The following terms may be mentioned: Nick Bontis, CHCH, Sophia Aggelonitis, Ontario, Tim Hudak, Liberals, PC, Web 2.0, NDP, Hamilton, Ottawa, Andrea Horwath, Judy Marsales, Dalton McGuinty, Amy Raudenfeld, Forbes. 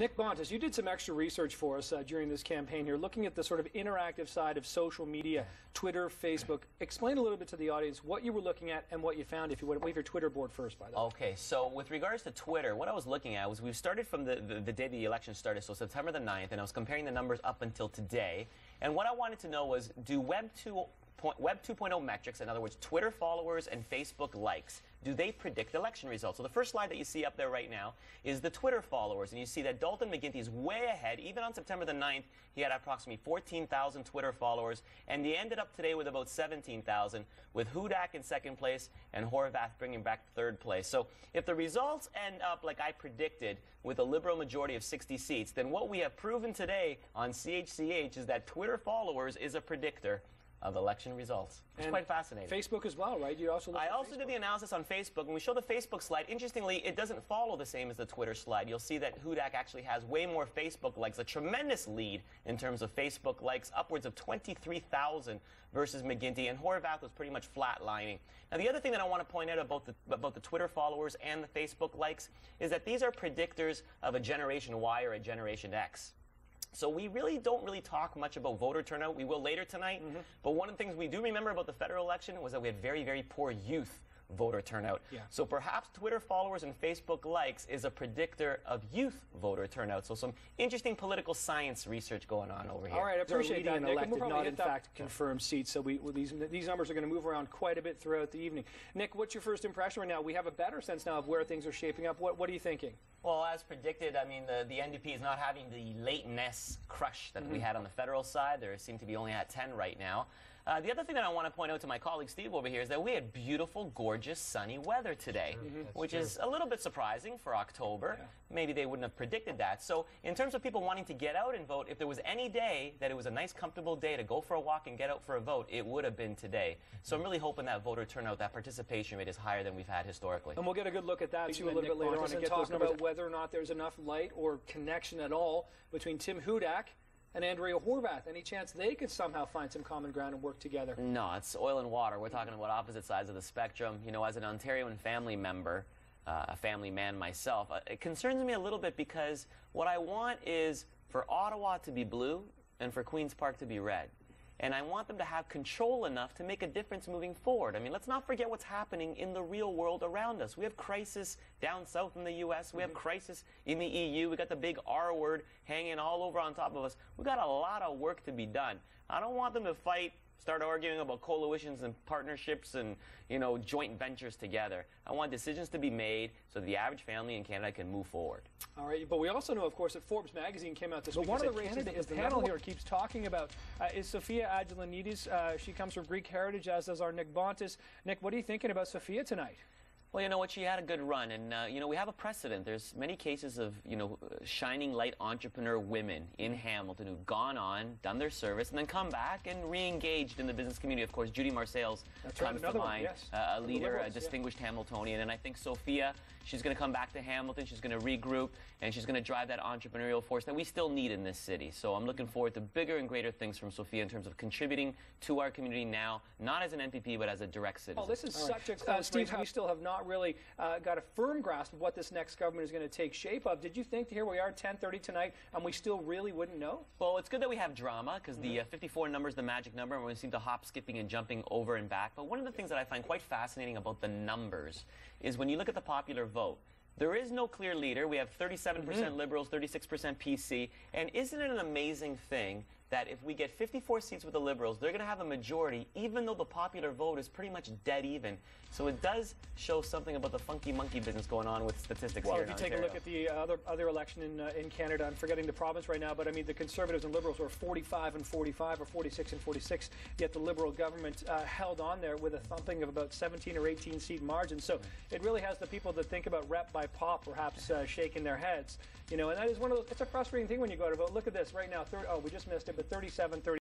Nick Bontis, you did some extra research for us during this campaign here, looking at the sort of interactive side of social media, Twitter, Facebook. Explain a little bit to the audience what you were looking at and what you found, if you would. Leave your Twitter board first, by the way. Okay, so with regards to Twitter, what I was looking at was, we've started from the day the election started, so September the 9th, and I was comparing the numbers up until today. And what I wanted to know was, do Web 2.0 metrics, in other words, Twitter followers and Facebook likes, do they predict election results? So the first slide that you see up there right now is the Twitter followers, and you see that Dalton McGuinty is way ahead. Even on September the 9th, he had approximately 14,000 Twitter followers, and he ended up today with about 17,000, with Hudak in second place and Horwath bringing back third place. So if the results end up like I predicted, with a Liberal majority of 60 seats, then what we have proven today on CHCH is that Twitter followers is a predictor of election results. It's quite fascinating. Facebook as well, right? You also. I also did the analysis on Facebook, and we show the Facebook slide. Interestingly, it doesn't follow the same as the Twitter slide. You'll see that Hudak actually has way more Facebook likes, a tremendous lead in terms of Facebook likes, upwards of 23,000 versus McGuinty, and Horvath was pretty much flatlining. Now, the other thing that I want to point out about the Twitter followers and the Facebook likes is that these are predictors of a Generation Y or a Generation X. So we really don't talk much about voter turnout. We will later tonight. But one of the things we do remember about the federal election was that we had very, very poor youth voter turnout. So perhaps Twitter followers and Facebook likes is a predictor of youth voter turnout. So some interesting political science research going on over here. All right, I appreciate that, Nick. And we'll probably in fact confirmed seats. So these numbers are going to move around quite a bit throughout the evening. Nick, what's your first impression right now? We have a better sense now of where things are shaping up. What are you thinking? Well, as predicted, I mean, the NDP is not having the lateness crush that we had on the federal side. There seem to be only at 10 right now. The other thing that I want to point out to my colleague Steve over here is that we had beautiful, gorgeous, sunny weather today, which is a little bit surprising for October. Maybe they wouldn't have predicted that. So in terms of people wanting to get out and vote, if there was any day that it was a nice, comfortable day to go for a walk and get out for a vote, it would have been today. So I'm really hoping that voter turnout, that participation rate is higher than we've had historically. And we'll get a good look at that too a little bit later on and get those numbers about whether or not there's enough light or connection at all between Tim Hudak and Andrea Horwath. Any chance they could somehow find some common ground and work together? No, it's oil and water. We're talking about opposite sides of the spectrum. You know, as an Ontarian family member, a family man myself, it concerns me a little bit because what I want is for Ottawa to be blue and for Queen's Park to be red. And I want them to have control enough to make a difference moving forward. I mean, let's not forget what's happening in the real world around us. We have crisis down south in the U.S. We have crisis in the EU. We got the big R word hanging all over on top of us. We got a lot of work to be done. I don't want them to fight, start arguing about coalitions and partnerships and, you know, joint ventures together. I want decisions to be made so the average family in Canada can move forward. All right, but we also know, of course, that Forbes magazine came out this week. One of the candidates the panel here keeps talking about is Sophia Aggelonitis. She comes from Greek heritage, as does our Nick Bontis. Nick, what are you thinking about Sophia tonight? Well, you know what, she had a good run, and, you know, we have a precedent. There's many cases of, you know, shining light entrepreneur women in Hamilton who've gone on, done their service, and then come back and re-engaged in the business community. Of course, Judy Marsales comes to mind, a leader, a distinguished Hamiltonian, and I think Sophia, she's going to come back to Hamilton, she's going to regroup, and she's going to drive that entrepreneurial force that we still need in this city. So I'm looking forward to bigger and greater things from Sophia in terms of contributing to our community now, not as an NPP, but as a direct citizen. Oh, this is such a class, Steve, we still have not really got a firm grasp of what this next government is going to take shape of. Did you think here we are 10:30 tonight and we still really wouldn't know? Well, it's good that we have drama because the 54 number is the magic number and we seem to hop, skipping and jumping over and back. But one of the things that I find quite fascinating about the numbers is when you look at the popular vote, there is no clear leader. We have 37% Liberals, 36% PC. And isn't it an amazing thing that if we get 54 seats with the Liberals, they're going to have a majority, even though the popular vote is pretty much dead even. So it does show something about the funky monkey business going on with statistics here in Ontario. Well, if you take a look at the other election in Canada, I'm forgetting the province right now, but I mean the Conservatives and Liberals were 45 and 45 or 46 and 46, yet the Liberal government held on there with a thumping of about 17 or 18 seat margin. So it really has the people that think about rep by pop perhaps shaking their heads. You know, and that is one of those, it's a frustrating thing when you go to vote. Look at this right now, we just missed it, but 37, 30.